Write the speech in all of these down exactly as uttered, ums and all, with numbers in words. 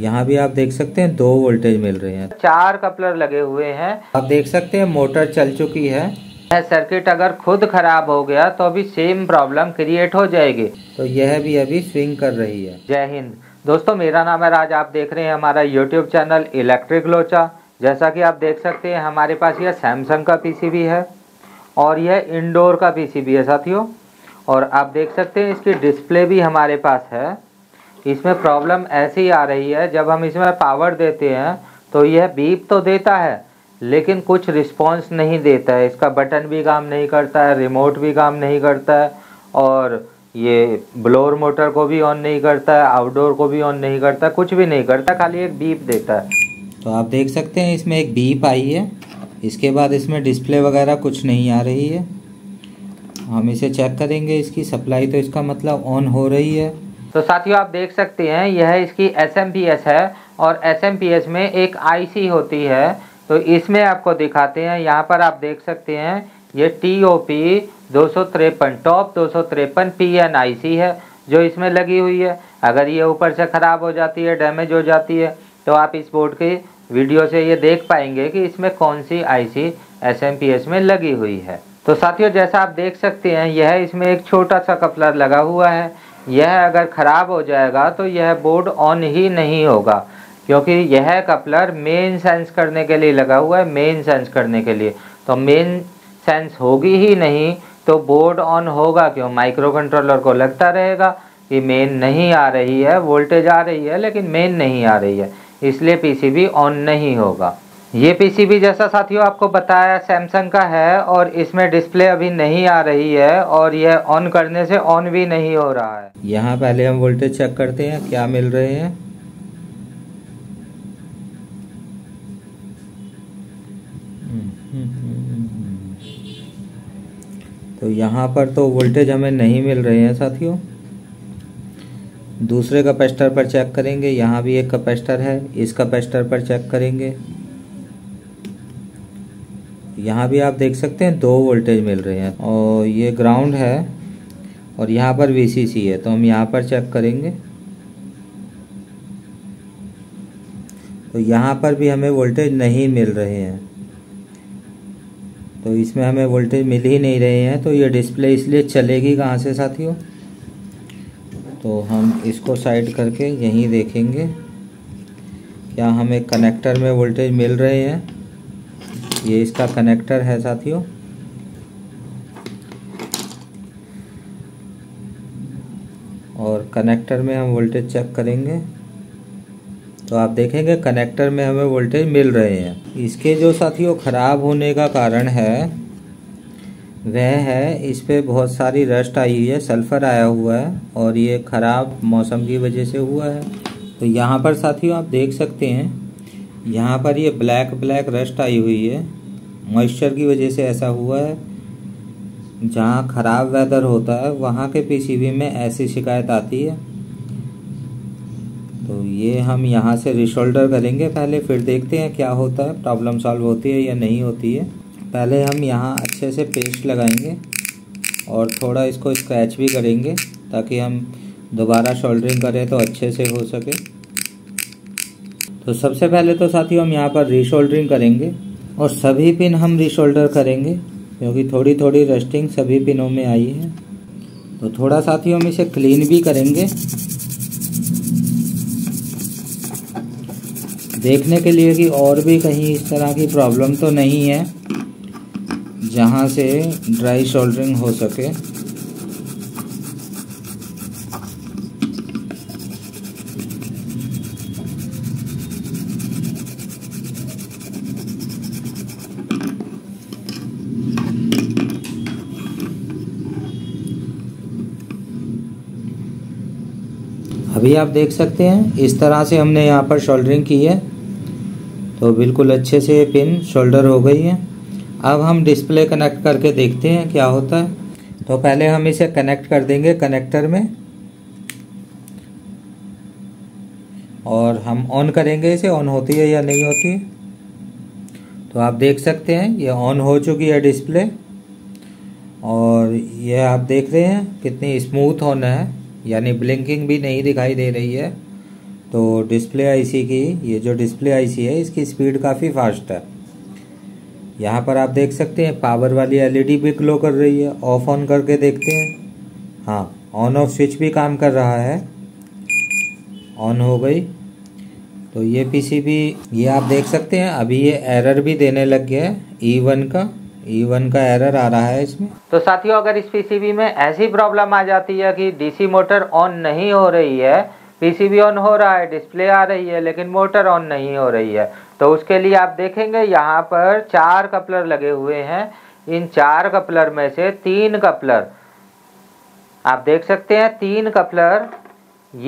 यहाँ भी आप देख सकते हैं दो वोल्टेज मिल रहे हैं, चार कपलर लगे हुए हैं। आप देख सकते हैं मोटर चल चुकी है। सर्किट अगर खुद खराब हो गया तो अभी सेम प्रॉब्लम क्रिएट हो जाएगी। तो यह भी अभी स्विंग कर रही है। जय हिंद दोस्तों, मेरा नाम है राज, आप देख रहे हैं हमारा यूट्यूब चैनल इलेक्ट्रिक लोचा। जैसा कि आप देख सकते हैं हमारे पास यह सैमसंग का पीसीबी है और यह इंडोर का पीसीबी है साथियों। और आप देख सकते हैं इसकी डिस्प्ले भी हमारे पास है। इसमें प्रॉब्लम ऐसी आ रही है, जब हम इसमें पावर देते हैं तो यह बीप तो देता है लेकिन कुछ रिस्पॉन्स नहीं देता है। इसका बटन भी काम नहीं करता है, रिमोट भी काम नहीं करता है और ये ब्लोअर मोटर को भी ऑन नहीं करता है, आउटडोर को भी ऑन नहीं करता, कुछ भी नहीं करता, खाली एक बीप देता है। तो आप देख सकते हैं इसमें एक बीप आई है। इसके बाद इसमें डिस्प्ले वगैरह कुछ नहीं आ रही है। हम इसे चेक करेंगे, इसकी सप्लाई तो इसका मतलब ऑन हो रही है। तो साथियों आप देख सकते हैं यह इसकी एस एम पी एस है और एस एम पी एस में एक आई सी होती है। तो इसमें आपको दिखाते हैं, यहाँ पर आप देख सकते हैं ये टी ओ पी दो सौ तिरपन टॉप दो सौ तिरपन पी एन आई सी है जो इसमें लगी हुई है। अगर ये ऊपर से ख़राब हो जाती है, डैमेज हो जाती है, तो आप इस बोर्ड के वीडियो से ये देख पाएंगे कि इसमें कौन सी I C S M P S में लगी हुई है। तो साथियों जैसा आप देख सकते हैं यह इसमें एक छोटा सा कपलर लगा हुआ है। यह अगर ख़राब हो जाएगा तो यह बोर्ड ऑन ही नहीं होगा, क्योंकि यह कपलर मेन सेंस करने के लिए लगा हुआ है, मेन सेंस करने के लिए। तो मेन सेंस होगी ही नहीं तो बोर्ड ऑन होगा क्यों? माइक्रो कंट्रोलर को लगता रहेगा कि मेन नहीं आ रही है, वोल्टेज आ रही है लेकिन मेन नहीं आ रही है, इसलिए पीसीबी ऑन नहीं होगा। ये पीसीबी जैसा साथियों आपको बताया सैमसंग का है और इसमें डिस्प्ले अभी नहीं आ रही है और यह ऑन करने से ऑन भी नहीं हो रहा है। यहाँ पहले हम वोल्टेज चेक करते हैं क्या मिल रहे हैं। तो यहाँ पर तो वोल्टेज हमें नहीं मिल रहे हैं साथियों। दूसरे कैपेसिटर पर चेक करेंगे, यहाँ भी एक कैपेसिटर है, इस कैपेसिटर पर चेक करेंगे। यहाँ भी आप देख सकते हैं दो वोल्टेज मिल रहे हैं और ये ग्राउंड है और यहाँ पर वी सी सी है। तो हम यहाँ पर चेक करेंगे, तो यहाँ पर भी हमें वोल्टेज नहीं मिल रहे हैं। तो इसमें हमें वोल्टेज मिल ही नहीं रहे हैं, तो ये डिस्प्ले इसलिए चलेगी कहाँ से साथियों? तो हम इसको साइड करके यहीं देखेंगे क्या हमें कनेक्टर में वोल्टेज मिल रहे हैं। ये इसका कनेक्टर है साथियों। और कनेक्टर में हम वोल्टेज चेक करेंगे तो आप देखेंगे कनेक्टर में हमें वोल्टेज मिल रहे हैं। इसके जो साथियों ख़राब होने का कारण है वह है इस पे बहुत सारी रस्ट आई हुई है, सल्फ़र आया हुआ है और ये ख़राब मौसम की वजह से हुआ है। तो यहाँ पर साथियों आप देख सकते हैं यहाँ पर ये ब्लैक ब्लैक रस्ट आई हुई है, मॉइस्चर की वजह से ऐसा हुआ है। जहाँ ख़राब वेदर होता है वहाँ के पीसीबी में ऐसी शिकायत आती है। तो ये हम यहाँ से रिशोल्डर करेंगे पहले, फिर देखते हैं क्या होता है, प्रॉब्लम सॉल्व होती है या नहीं होती है। पहले हम यहाँ अच्छे से पेस्ट लगाएंगे और थोड़ा इसको स्क्रैच भी करेंगे ताकि हम दोबारा शोल्डरिंग करें तो अच्छे से हो सके। तो सबसे पहले तो साथियों हम यहाँ पर रीशोल्डरिंग करेंगे और सभी पिन हम रीशोल्डर करेंगे क्योंकि थोड़ी थोड़ी रस्टिंग सभी पिनों में आई है। तो थोड़ा साथियों हम इसे क्लीन भी करेंगे देखने के लिए कि और भी कहीं इस तरह की प्रॉब्लम तो नहीं है जहाँ से ड्राई शोल्डरिंग हो सके। अभी आप देख सकते हैं इस तरह से हमने यहाँ पर शोल्डरिंग की है तो बिल्कुल अच्छे से ये पिन शोल्डर हो गई है। अब हम डिस्प्ले कनेक्ट करके देखते हैं क्या होता है। तो पहले हम इसे कनेक्ट कर देंगे कनेक्टर में और हम ऑन करेंगे इसे, ऑन होती है या नहीं होती है। तो आप देख सकते हैं ये ऑन हो चुकी है डिस्प्ले और यह आप देख रहे हैं कितनी स्मूथ ऑन है, यानी ब्लिंकिंग भी नहीं दिखाई दे रही है तो डिस्प्ले आईसी की, ये जो डिस्प्ले आईसी है इसकी स्पीड काफ़ी फास्ट है। यहाँ पर आप देख सकते हैं पावर वाली एलईडी भी ग्लो कर रही है। ऑफ ऑन करके देखते हैं, हाँ ऑन ऑफ स्विच भी काम कर रहा है, ऑन हो गई। तो ये पीसीबी ये आप देख सकते हैं अभी ये एरर भी देने लग गया है, ई वन का ई वन का एरर आ रहा है इसमें। तो साथियों अगर इस पीसीबी में ऐसी प्रॉब्लम आ जाती है कि डीसी मोटर ऑन नहीं हो रही है, पीसीबी ऑन हो रहा है, डिस्प्ले आ रही है लेकिन मोटर ऑन नहीं हो रही है, तो उसके लिए आप देखेंगे यहाँ पर चार कपलर लगे हुए हैं। इन चार कपलर में से तीन कपलर आप देख सकते हैं, तीन कपलर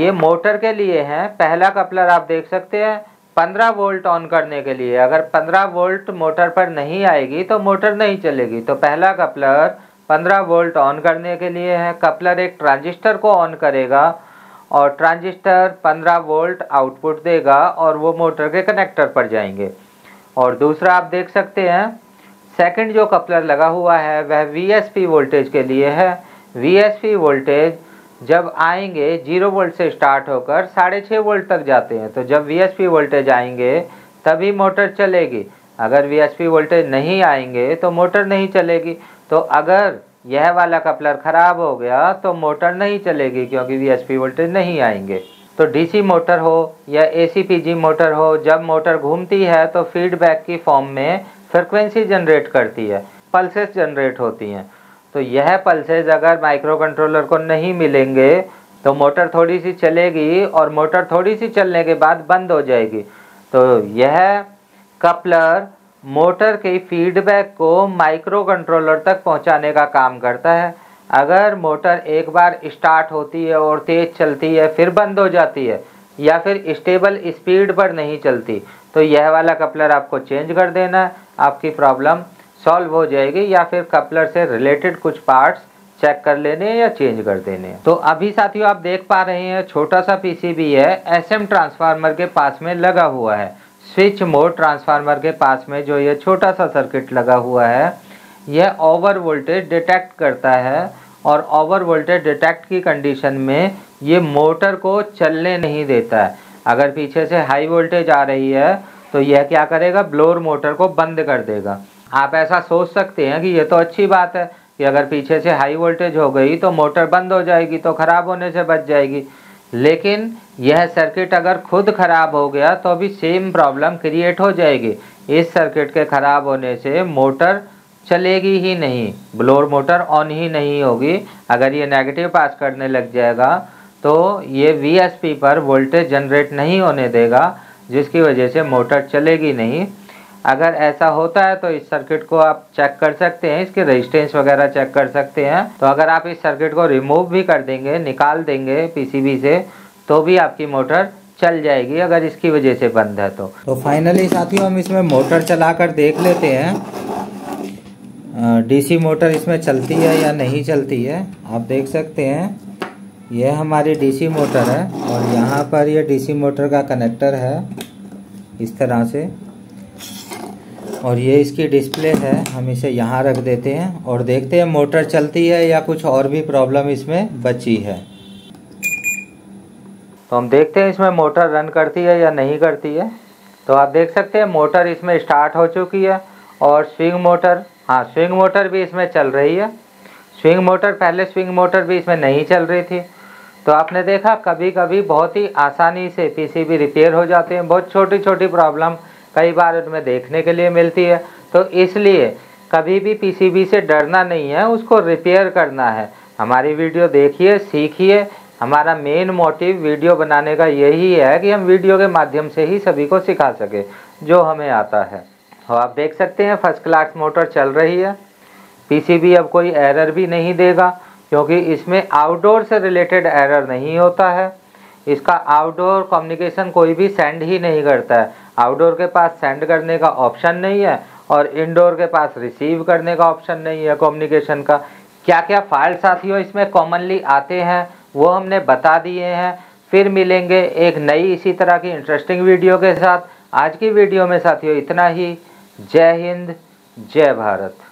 ये मोटर के लिए हैं। पहला कपलर आप देख सकते हैं पंद्रह वोल्ट ऑन करने के लिए, अगर पंद्रह वोल्ट मोटर पर नहीं आएगी तो मोटर नहीं चलेगी। तो पहला कपलर पंद्रह वोल्ट ऑन करने के लिए है। कपलर एक ट्रांजिस्टर को ऑन करेगा और ट्रांजिस्टर पंद्रह वोल्ट आउटपुट देगा और वो मोटर के कनेक्टर पर जाएंगे। और दूसरा आप देख सकते हैं सेकंड जो कपलर लगा हुआ है वह वीएसपी वोल्टेज के लिए है। वीएसपी वोल्टेज जब आएंगे जीरो वोल्ट से स्टार्ट होकर साढ़े छः वोल्ट तक जाते हैं, तो जब वीएसपी वोल्टेज आएंगे तभी मोटर चलेगी, अगर वीएसपी वोल्टेज नहीं आएंगे तो मोटर नहीं चलेगी। तो अगर यह वाला कपलर ख़राब हो गया तो मोटर नहीं चलेगी क्योंकि वीएसपी वोल्टेज नहीं आएंगे। तो डीसी मोटर हो या एसीपीजी मोटर हो, जब मोटर घूमती है तो फीडबैक की फॉर्म में फ्रिक्वेंसी जनरेट करती है, पल्सेस जनरेट होती हैं। तो यह पल्सेस अगर माइक्रो कंट्रोलर को नहीं मिलेंगे तो मोटर थोड़ी सी चलेगी और मोटर थोड़ी सी चलने के बाद बंद हो जाएगी। तो यह कपलर मोटर के फीडबैक को माइक्रो कंट्रोलर तक पहुंचाने का काम करता है। अगर मोटर एक बार स्टार्ट होती है और तेज़ चलती है फिर बंद हो जाती है या फिर स्टेबल स्पीड पर नहीं चलती, तो यह वाला कपलर आपको चेंज कर देना है, आपकी प्रॉब्लम सॉल्व हो जाएगी। या फिर कपलर से रिलेटेड कुछ पार्ट्स चेक कर लेने या चेंज कर देने। तो अभी साथियों आप देख पा रहे हैं छोटा सा पीसीबी है, एसएम ट्रांसफार्मर के पास में लगा हुआ है। स्विच मोड ट्रांसफार्मर के पास में जो ये छोटा सा सर्किट लगा हुआ है, यह ओवर वोल्टेज डिटेक्ट करता है और ओवर वोल्टेज डिटेक्ट की कंडीशन में ये मोटर को चलने नहीं देता है। अगर पीछे से हाई वोल्टेज आ रही है तो यह क्या करेगा, ब्लोअर मोटर को बंद कर देगा। आप ऐसा सोच सकते हैं कि ये तो अच्छी बात है कि अगर पीछे से हाई वोल्टेज हो गई तो मोटर बंद हो जाएगी, तो ख़राब होने से बच जाएगी। लेकिन यह सर्किट अगर खुद ख़राब हो गया तो भी सेम प्रॉब्लम क्रिएट हो जाएगी। इस सर्किट के ख़राब होने से मोटर चलेगी ही नहीं, ब्लोअर मोटर ऑन ही नहीं होगी। अगर ये नेगेटिव पास करने लग जाएगा तो ये वीएसपी पर वोल्टेज जनरेट नहीं होने देगा, जिसकी वजह से मोटर चलेगी नहीं। अगर ऐसा होता है तो इस सर्किट को आप चेक कर सकते हैं, इसके रेजिस्टेंस वगैरह चेक कर सकते हैं। तो अगर आप इस सर्किट को रिमूव भी कर देंगे, निकाल देंगे पीसीबी से, तो भी आपकी मोटर चल जाएगी अगर इसकी वजह से बंद है तो। तो फाइनली साथियों हम इसमें मोटर चला कर देख लेते हैं, डीसी मोटर इसमें चलती है या नहीं चलती है। आप देख सकते हैं यह हमारी डीसी मोटर है और यहाँ पर यह डीसी मोटर का कनेक्टर है इस तरह से, और ये इसकी डिस्प्ले है। हम इसे यहाँ रख देते हैं और देखते हैं मोटर चलती है या कुछ और भी प्रॉब्लम इसमें बची है। तो हम देखते हैं इसमें मोटर रन करती है या नहीं करती है। तो आप देख सकते हैं मोटर इसमें स्टार्ट हो चुकी है और स्विंग मोटर, हाँ स्विंग मोटर भी इसमें चल रही है। स्विंग मोटर, पहले स्विंग मोटर भी इसमें नहीं चल रही थी। तो आपने देखा कभी कभी बहुत ही आसानी से पीसीबी रिपेयर हो जाते हैं, बहुत छोटी छोटी प्रॉब्लम कई बार उनमें देखने के लिए मिलती है। तो इसलिए कभी भी पीसीबी से डरना नहीं है, उसको रिपेयर करना है। हमारी वीडियो देखिए, सीखिए। हमारा मेन मोटिव वीडियो बनाने का यही है कि हम वीडियो के माध्यम से ही सभी को सिखा सके जो हमें आता है। और आप देख सकते हैं फर्स्ट क्लास मोटर चल रही है, पीसीबी अब कोई एरर भी नहीं देगा क्योंकि इसमें आउटडोर से रिलेटेड एरर नहीं होता है। इसका आउटडोर कम्युनिकेशन कोई भी सेंड ही नहीं करता है। आउटडोर के पास सेंड करने का ऑप्शन नहीं है और इनडोर के पास रिसीव करने का ऑप्शन नहीं है कम्युनिकेशन का। क्या क्या फाइल साथियों इसमें कॉमनली आते हैं वो हमने बता दिए हैं। फिर मिलेंगे एक नई इसी तरह की इंटरेस्टिंग वीडियो के साथ। आज की वीडियो में साथियों इतना ही। जय हिंद, जय भारत।